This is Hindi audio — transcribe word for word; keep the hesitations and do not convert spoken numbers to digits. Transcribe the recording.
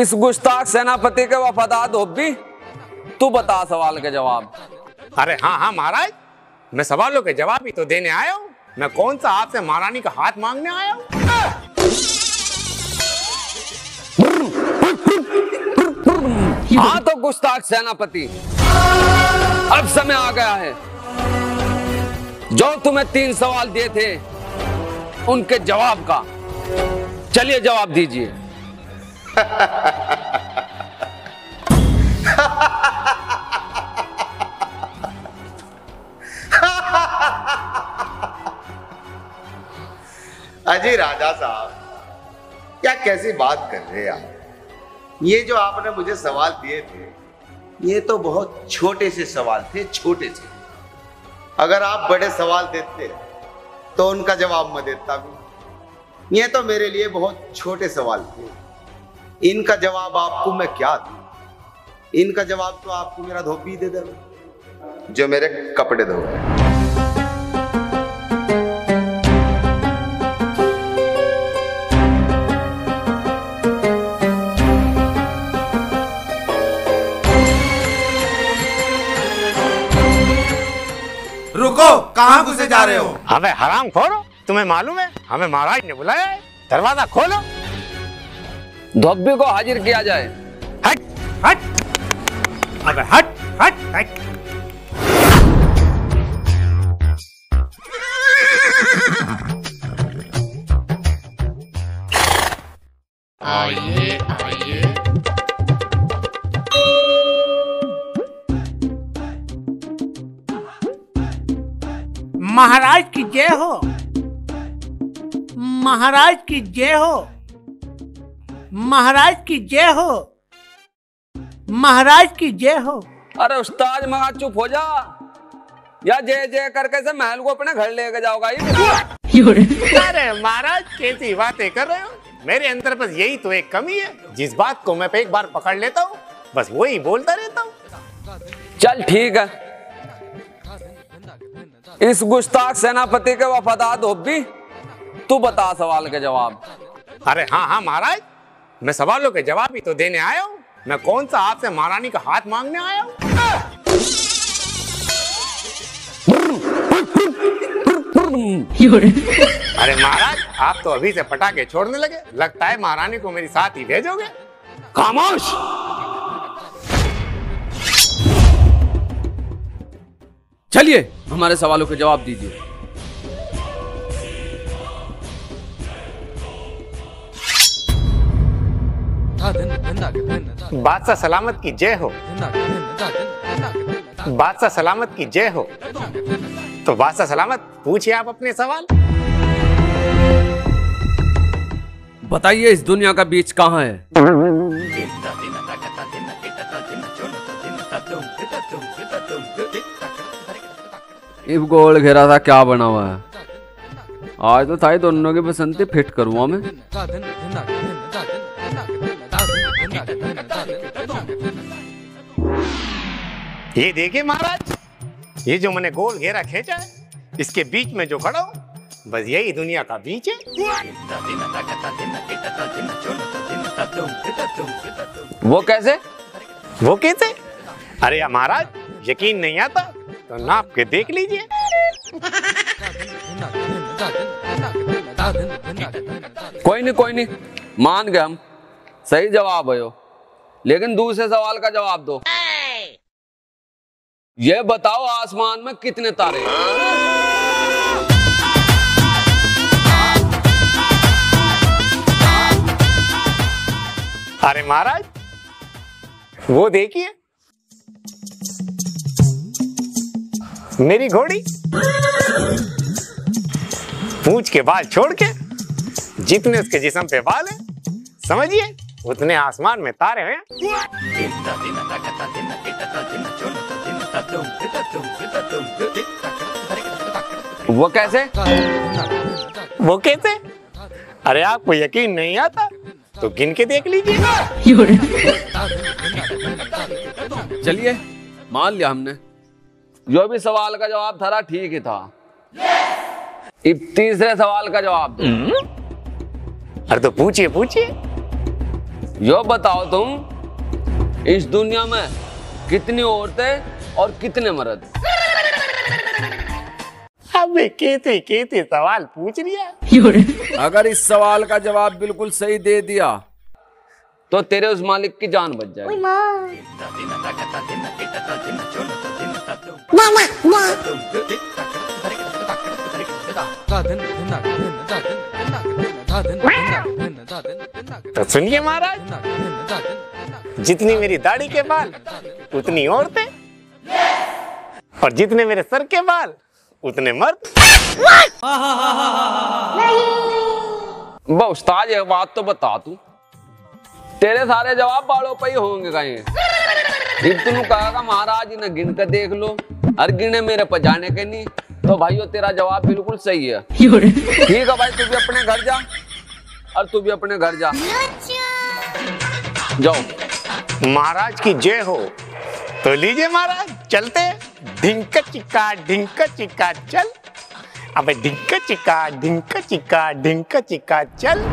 इस गुस्ताख सेनापति के वफादार धोबी, तू बता सवाल के जवाब। अरे हाँ हाँ महाराज, मैं सवालों के जवाब ही तो देने आया हूँ। मैं कौन सा आपसे महारानी का हाथ मांगने आया हूँ? हाँ तो गुस्ताख सेनापति, अब समय आ गया है जो तुम्हें तीन सवाल दिए थे उनके जवाब का। चलिए जवाब दीजिए। अजी राजा साहब, क्या कैसी बात कर रहे हैं आप? ये जो आपने मुझे सवाल दिए थे ये तो बहुत छोटे से सवाल थे, छोटे से। अगर आप बड़े सवाल देते तो उनका जवाब मैं देता भी। ये तो मेरे लिए बहुत छोटे सवाल थे, इनका जवाब आपको मैं क्या दूं? इनका जवाब तो आपको मेरा धोबी दे देगा जो मेरे कपड़े धो गए। कहाँ घुसे जा रहे हो? अबे हराम खोरो, तुम्हें मालूम है हमें महाराज ने बुलाया है, दरवाजा खोलो, धोबी को हाजिर किया जाए। हट हट अबे हट हट हट। आइए आइए। महाराज की जय हो, महाराज की जय हो, महाराज की जय हो, महाराज की जय हो। अरे उस्ताद महा चुप हो जा, या जय जय करके से महल को अपने घर लेके जाओगा ये। अरे महाराज कैसी बातें कर रहे हो? मेरे अंदर बस यही तो एक कमी है, जिस बात को मैं एक बार पकड़ लेता हूँ बस वही बोलता रहता हूँ। चल ठीक है, इस गुस्ताख सेनापति के वफादार धोबी, तू बता सवाल के जवाब। अरे हाँ हाँ महाराज, मैं सवालों के जवाब ही तो देने आया हूँ। मैं कौन सा आपसे महारानी का हाथ मांगने आया हूँ? अरे महाराज आप तो अभी से पटाखे छोड़ने लगे, लगता है महारानी को मेरे साथ ही भेजोगे। खामोश। चलिए हमारे सवालों के जवाब दीजिए। बादशाह सलामत की जय हो, बादशाह सलामत की जय हो। तो बादशाह सलामत पूछिए आप अपने सवाल। बताइए इस दुनिया का बीच कहाँ है? इब गोल घेरा था क्या बना हुआ है? आज तो था दोनों की बसंती फिट करूंगा मैं। ये देखिए महाराज, ये जो मैंने गोल घेरा खींचा है इसके बीच में जो खड़ा हो बस यही दुनिया का बीच है। वो कैसे? वो कैसे? अरे महाराज यकीन नहीं आता तो नाप के देख लीजिए। कोई नहीं कोई नहीं, मान गए हम, सही जवाब है। लेकिन दूसरे सवाल का जवाब दो। ये बताओ आसमान में कितने तारे हैं? अरे महाराज वो देखिए मेरी घोड़ी, पूंछ के बाल छोड़ के जितने उसके जिस्म पे बाल है समझिए उतने आसमान में तारे हैं। वो कैसे? वो कैसे? अरे आपको यकीन नहीं आता तो गिन के देख लीजिए। चलिए मान लिया हमने, जो भी सवाल का जवाब था ठीक ही था। yes! तीसरे सवाल का जवाब। अरे तो पूछिए पूछिए। यो बताओ तुम इस दुनिया में कितनी औरतें और कितने मर्द? अबे केते केते सवाल पूछ लिया। अगर इस सवाल का जवाब बिल्कुल सही दे दिया तो तेरे उस मालिक की जान बच जाएगी। तो सुनिए महाराज, जितनी मेरी दाढ़ी के बाल उतनी औरतें, और जितने मेरे सर के बाल उतने मर्द। बा उस्ताद ये बात तो बता, तू तेरे सारे जवाब बालों पर ही होंगे कहीं। इतनू कहा महाराज ने गिन कर देख लो, हर गिने मेरे पर जाने के नहीं। तो भाइयों तेरा जवाब बिल्कुल सही है। ठीक है भाई, तू भी अपने घर जा और तू भी अपने घर जा। जाओ महाराज की जय हो। तो लीजिए महाराज चलते, ढिंका चिका ढिंका चिका चल, अबे ढिंका चिका ढिंका चिका ढिंका चिका चल।